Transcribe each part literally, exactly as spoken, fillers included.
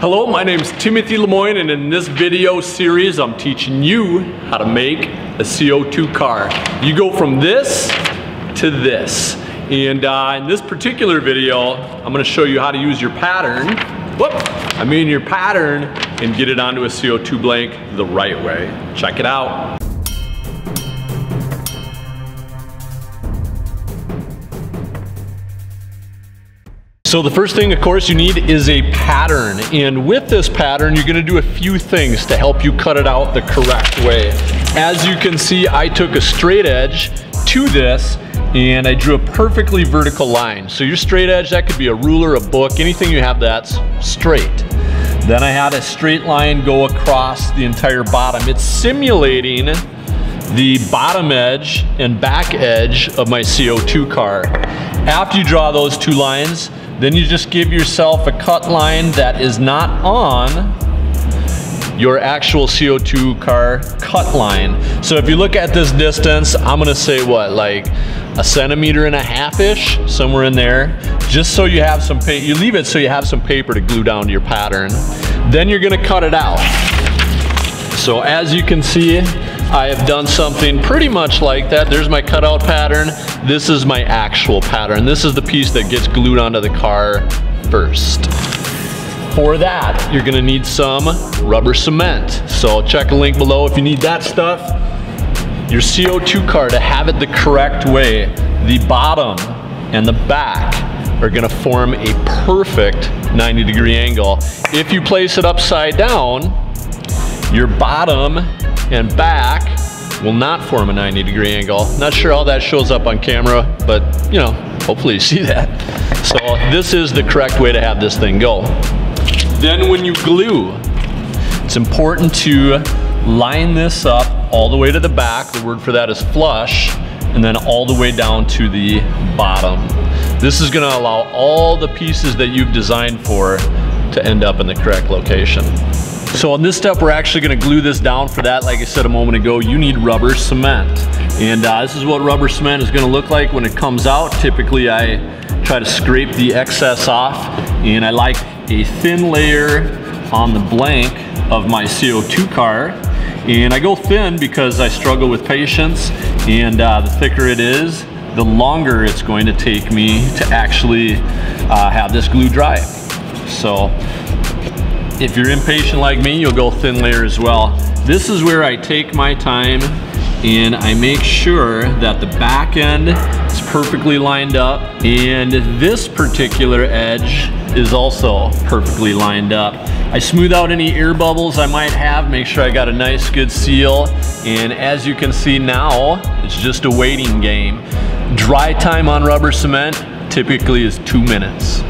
Hello, my name is Timothy LeMoine, and in this video series I'm teaching you how to make a C O two car. You go from this to this. And uh, in this particular video, I'm gonna show you how to use your pattern, whoop, I mean your pattern, and get it onto a C O two blank the right way. Check it out. So the first thing, of course, you need is a pattern. And with this pattern, you're gonna do a few things to help you cut it out the correct way. As you can see, I took a straight edge to this and I drew a perfectly vertical line. So your straight edge, that could be a ruler, a book, anything you have that's straight. Then I had a straight line go across the entire bottom. It's simulating the bottom edge and back edge of my C O two car. After you draw those two lines, then you just give yourself a cut line that is not on your actual C O two car cut line. So if you look at this distance, I'm gonna say what, like a centimeter and a half-ish, somewhere in there, just so you have some paper, you leave it so you have some paper to glue down to your pattern. Then you're gonna cut it out. So as you can see, I have done something pretty much like that. There's my cutout pattern. This is my actual pattern. This is the piece that gets glued onto the car first. For that, you're gonna need some rubber cement. So check a link below if you need that stuff. Your C O two car, to have it the correct way, the bottom and the back are gonna form a perfect ninety degree angle. If you place it upside down, your bottom and back will not form a ninety degree angle. Not sure how that shows up on camera, but you know, hopefully you see that. So this is the correct way to have this thing go. Then when you glue, it's important to line this up all the way to the back, the word for that is flush, and then all the way down to the bottom. This is gonna allow all the pieces that you've designed for to end up in the correct location. So on this step, we're actually gonna glue this down. For that, like I said a moment ago, you need rubber cement. And uh, this is what rubber cement is gonna look like when it comes out. Typically, I try to scrape the excess off, and I like a thin layer on the blank of my C O two car. And I go thin because I struggle with patience, and uh, the thicker it is, the longer it's going to take me to actually uh, have this glue dry. So, if you're impatient like me, you'll go thin layer as well. This is where I take my time and I make sure that the back end is perfectly lined up and this particular edge is also perfectly lined up. I smooth out any air bubbles I might have, make sure I got a nice good seal, and as you can see now, it's just a waiting game. Dry time on rubber cement typically is two minutes.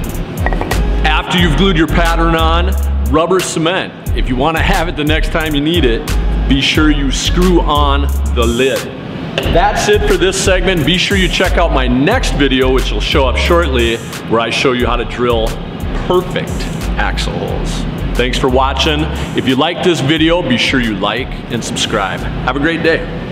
After you've glued your pattern on, rubber cement, if you want to have it the next time you need it, be sure you screw on the lid. That's it for this segment. Be sure you check out my next video, which will show up shortly, where I show you how to drill perfect axle holes. Thanks for watching. If you like this video, be sure you like and subscribe. Have a great day.